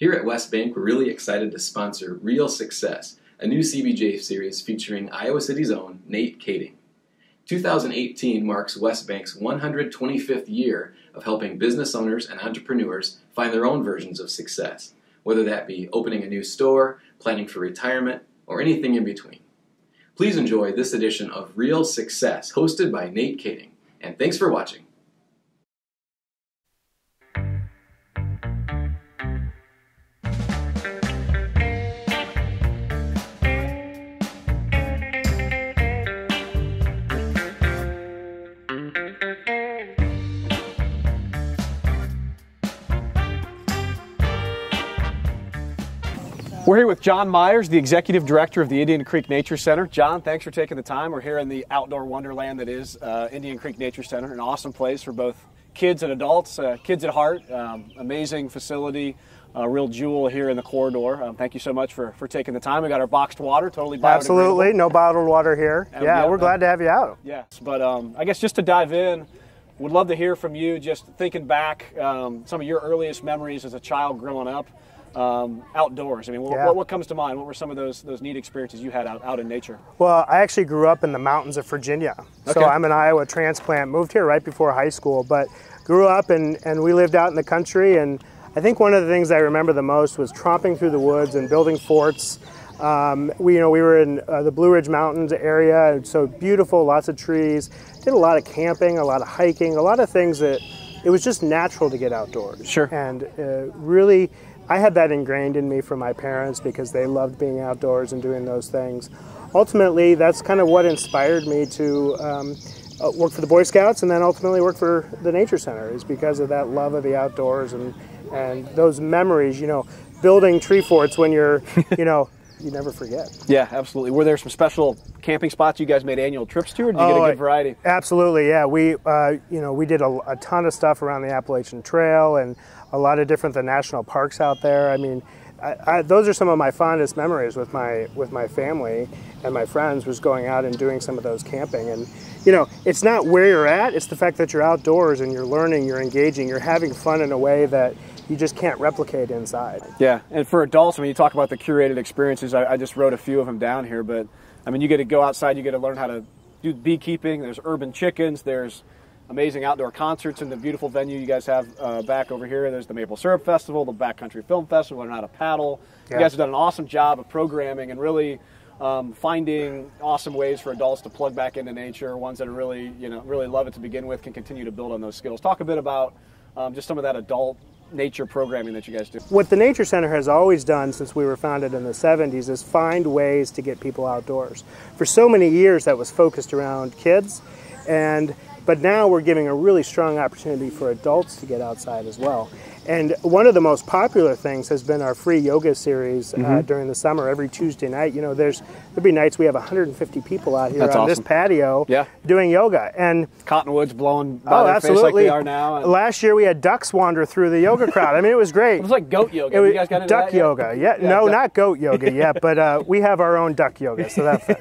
Here at West Bank, we're really excited to sponsor Real Success, a new CBJ series featuring Iowa City's own Nate Kaeding. 2018 marks West Bank's 125th year of helping business owners and entrepreneurs find their own versions of success, whether that be opening a new store, planning for retirement, or anything in between. Please enjoy this edition of Real Success, hosted by Nate Kaeding, and thanks for watching. We're here with John Myers, the Executive Director of the Indian Creek Nature Center. John, thanks for taking the time. We're here in the outdoor wonderland that is Indian Creek Nature Center, an awesome place for both kids and adults, kids at heart, amazing facility, a real jewel here in the corridor. Thank you so much for taking the time. We got our boxed water, totally biodegradable. Absolutely, no bottled water here. Yeah, we're glad to have you out. Yes, but I guess just to dive in, would love to hear from you, just thinking back some of your earliest memories as a child growing up. Outdoors. I mean, what comes to mind? What were some of those neat experiences you had out in nature? Well, I actually grew up in the mountains of Virginia. Okay. So I'm an Iowa transplant, moved here right before high school, but grew up and we lived out in the country. And I think one of the things I remember the most was tromping through the woods and building forts. We were in the Blue Ridge Mountains area, and so beautiful, lots of trees. Did a lot of camping, a lot of hiking, a lot of things that it was just natural to get outdoors. Sure. And really, I had that ingrained in me from my parents because they loved being outdoors and doing those things. Ultimately, that's kind of what inspired me to work for the Boy Scouts and then ultimately work for the Nature Center, is because of that love of the outdoors and those memories, you know, building tree forts when you're, you know, you never forget. Yeah, absolutely. Were there some special camping spots you guys made annual trips to, or did you get a good variety? Absolutely, yeah. We, we did a ton of stuff around the Appalachian Trail and a lot of different national parks out there. I mean, those are some of my fondest memories with my family and my friends, was going out and doing some of those camping. And you know, it's not where you're at; it's the fact that you're outdoors and you're learning, you're engaging, you're having fun in a way that you just can't replicate inside. Yeah, and for adults, I mean, you talk about the curated experiences. I just wrote a few of them down here, but I mean, you get to go outside, you get to learn how to do beekeeping. There's urban chickens. There's amazing outdoor concerts in the beautiful venue you guys have back over here. There's the Maple Syrup Festival, the Backcountry Film Festival, learn how to paddle. Yeah. You guys have done an awesome job of programming and really finding awesome ways for adults to plug back into nature, ones that really, you know, really love it to begin with, can continue to build on those skills. Talk a bit about just some of that adult nature programming that you guys do. What the Nature Center has always done since we were founded in the 70s is find ways to get people outdoors. For so many years that was focused around kids, but now we're giving a really strong opportunity for adults to get outside as well. And one of the most popular things has been our free yoga series during the summer, every Tuesday night. You know, there'll be nights we have 150 people out here on this patio doing yoga. And cottonwoods blowing by their face like they are now. And last year we had ducks wander through the yoga crowd. I mean, it was great. It was like goat yoga. You guys got into duck yoga. Not goat yoga yet, but we have our own duck yoga, so that's fun.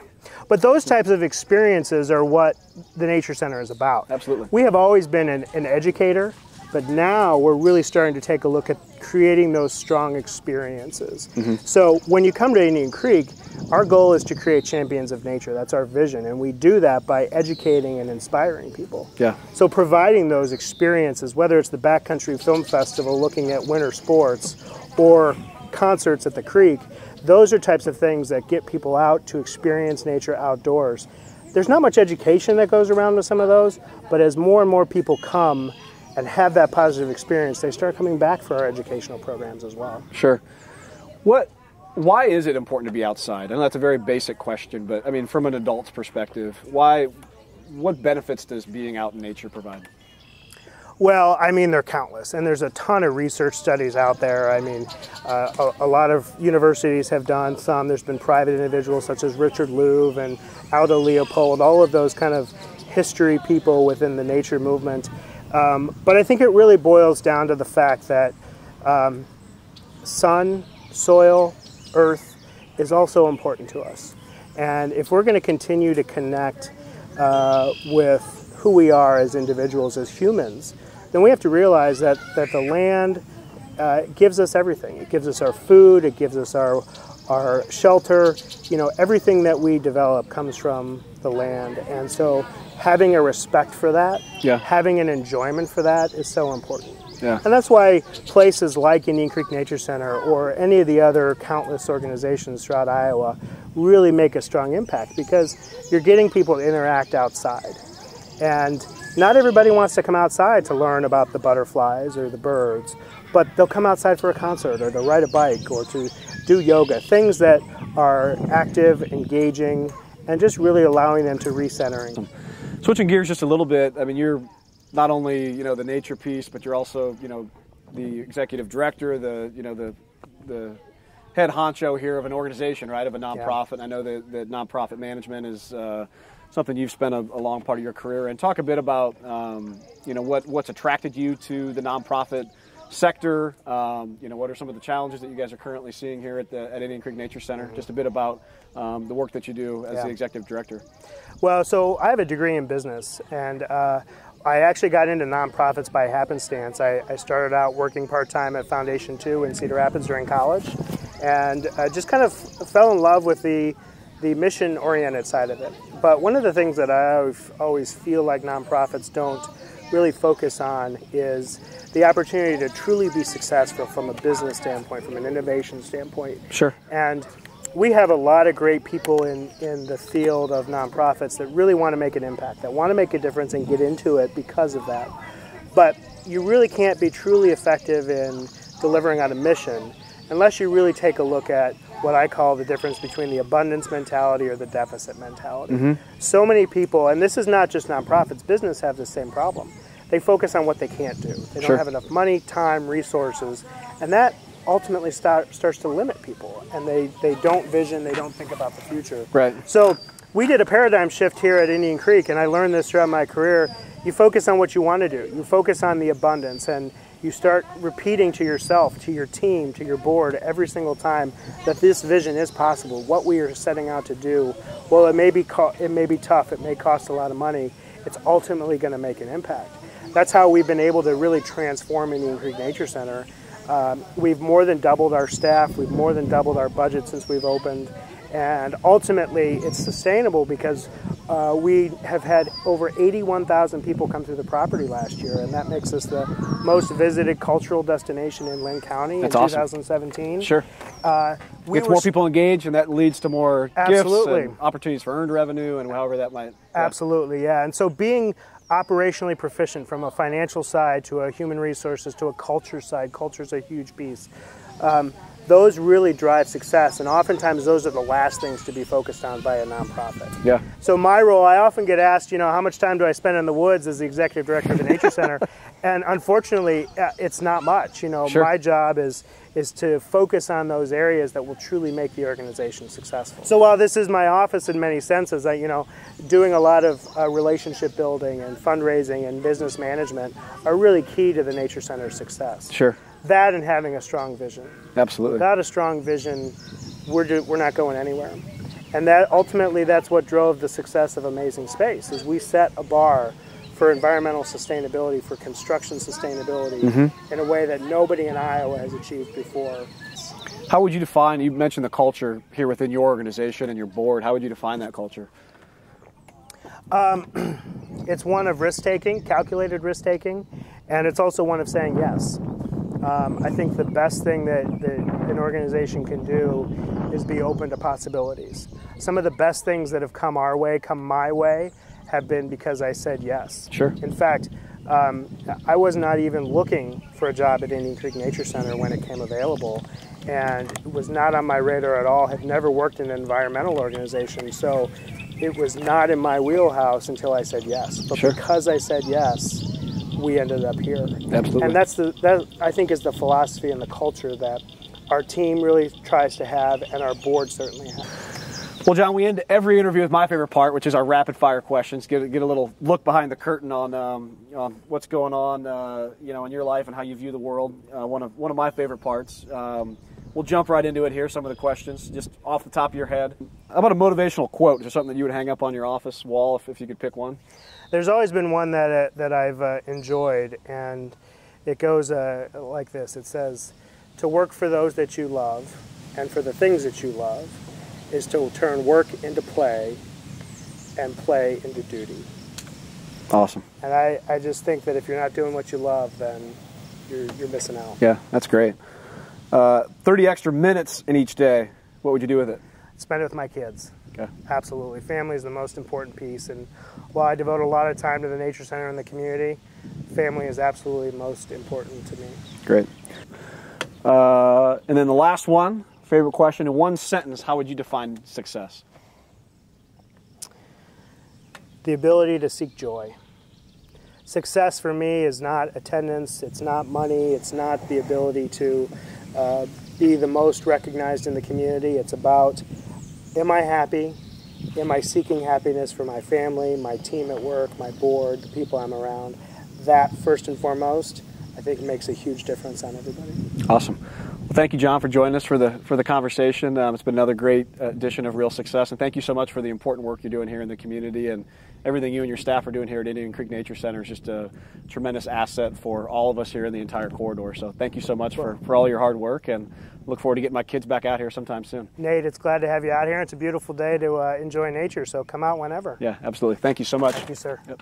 But those types of experiences are what the Nature Center is about. Absolutely. We have always been an educator, but now we're really starting to take a look at creating those strong experiences. So when you come to Indian Creek, our goal is to create champions of nature. That's our vision, and we do that by educating and inspiring people. Yeah. So providing those experiences, whether it's the Backcountry Film Festival, looking at winter sports, or concerts at the creek, those are types of things that get people out to experience nature outdoors. There's not much education that goes around with some of those, but as more and more people come and have that positive experience, they start coming back for our educational programs as well. Sure. Why is it important to be outside? I know that's a very basic question, but I mean, from an adult's perspective, what benefits does being out in nature provide? Well, I mean, they're countless, and there's a ton of research studies out there. I mean, a lot of universities have done some. There's been private individuals such as Richard Louv and Aldo Leopold, all of those kind of history people within the nature movement. But I think it really boils down to the fact that sun, soil, earth is also important to us. And if we're going to continue to connect with who we are as individuals, as humans, then we have to realize that the land, gives us everything. It gives us our food, it gives us our shelter. You know, everything that we develop comes from the land. And so having a respect for that, having an enjoyment for that is so important. Yeah. And that's why places like Indian Creek Nature Center or any of the other countless organizations throughout Iowa really make a strong impact, because you're getting people to interact outside. And not everybody wants to come outside to learn about the butterflies or the birds, but they'll come outside for a concert or to ride a bike or to do yoga, things that are active, engaging, and just really allowing them to recentering. Switching gears just a little bit, I mean, you're not only, you know, the nature piece, but you're also, you know, the executive director, the, you know, the head honcho here of an organization, right, of a nonprofit. Yeah. I know that nonprofit management is something you've spent a long part of your career. And talk a bit about, you know, what's attracted you to the nonprofit sector. You know, what are some of the challenges that you guys are currently seeing here at Indian Creek Nature Center? Mm-hmm. Just a bit about the work that you do as the executive director. Well, so I have a degree in business, and I actually got into nonprofits by happenstance. I started out working part-time at Foundation Two in Cedar Rapids during college, and I just kind of fell in love with the mission-oriented side of it. But one of the things that I always feel like nonprofits don't really focus on is the opportunity to truly be successful from a business standpoint, from an innovation standpoint. Sure. And we have a lot of great people in the field of nonprofits that really want to make an impact, that want to make a difference and get into it because of that. But you really can't be truly effective in delivering on a mission unless you really take a look at what I call the difference between the abundance mentality or the deficit mentality. Mm-hmm. So many people, and this is not just nonprofits, business have the same problem. They focus on what they can't do. They don't have enough money, time, resources, and that ultimately starts to limit people, and they don't vision, they don't think about the future. Right. So we did a paradigm shift here at Indian Creek, and I learned this throughout my career. You focus on what you want to do. You focus on the abundance, and you start repeating to yourself, to your team, to your board every single time that this vision is possible, what we are setting out to do. Well, it may be tough, it may cost a lot of money, it's ultimately going to make an impact. That's how we've been able to really transform Indian Creek Nature Center. We've more than doubled our staff, we've more than doubled our budget since we've opened, and ultimately it's sustainable because we have had over 81,000 people come through the property last year, and that makes us the most visited cultural destination in Linn County. That's in 2017. Sure. Gets more people engaged, and that leads to more gifts and opportunities for earned revenue and however that might. Yeah. Absolutely, yeah. And so being operationally proficient from a financial side to a human resources to a culture side. Culture's a huge piece. Those really drive success, and oftentimes those are the last things to be focused on by a nonprofit. Yeah. So my role, I often get asked, you know, how much time do I spend in the woods as the executive director of the Nature Center? And unfortunately, it's not much. You know, my job is to focus on those areas that will truly make the organization successful. So while this is my office in many senses, I doing a lot of relationship building and fundraising and business management are really key to the Nature Center's success. Sure. That and having a strong vision. Absolutely. Without a strong vision, we're not going anywhere. And that ultimately, that's what drove the success of Amazing Space, is we set a bar for environmental sustainability, for construction sustainability, in a way that nobody in Iowa has achieved before. How would you define, you mentioned the culture here within your organization and your board, how would you define that culture? It's one of risk-taking, calculated risk-taking, and it's also one of saying yes. I think the best thing that an organization can do is be open to possibilities. Some of the best things that have come my way, have been because I said yes. Sure. In fact, I was not even looking for a job at Indian Creek Nature Center when it came available, and it was not on my radar at all, had never worked in an environmental organization, so it was not in my wheelhouse until I said yes. But because I said yes, we ended up here. Absolutely. And that I think is the philosophy and the culture that our team really tries to have, and our board certainly has. Well, John, we end every interview with my favorite part, which is our rapid-fire questions. Get a little look behind the curtain on what's going on, in your life and how you view the world. One of my favorite parts. We'll jump right into it here. Some of the questions, just off the top of your head. How about a motivational quote? Is there something that you would hang up on your office wall if you could pick one? There's always been one that I've enjoyed, and It goes like this. It says, to work for those that you love and for the things that you love is to turn work into play and play into duty. Awesome. And I just think that if you're not doing what you love, then you're missing out. Yeah, that's great. 30 extra minutes in each day, what would you do with it? Spend it with my kids. Okay. Absolutely. Family is the most important piece. And while I devote a lot of time to the Nature Center and the community, family is absolutely most important to me. Great. And then the last one, favorite question, in one sentence, how would you define success? The ability to seek joy. Success for me is not attendance, it's not money, it's not the ability to be the most recognized in the community. It's about, am I happy? Am I seeking happiness for my family, my team at work, my board, the people I'm around? That, first and foremost, I think makes a huge difference on everybody. Awesome. Well, thank you, John, for joining us for the conversation. It's been another great edition of Real Success, and thank you so much for the important work you're doing here in the community, and everything you and your staff are doing here at Indian Creek Nature Center is just a tremendous asset for all of us here in the entire corridor. So thank you so much for all your hard work, and look forward to getting my kids back out here sometime soon. Nate, it's glad to have you out here. It's a beautiful day to enjoy nature, so come out whenever. Yeah, absolutely. Thank you so much. Thank you, sir. Yep.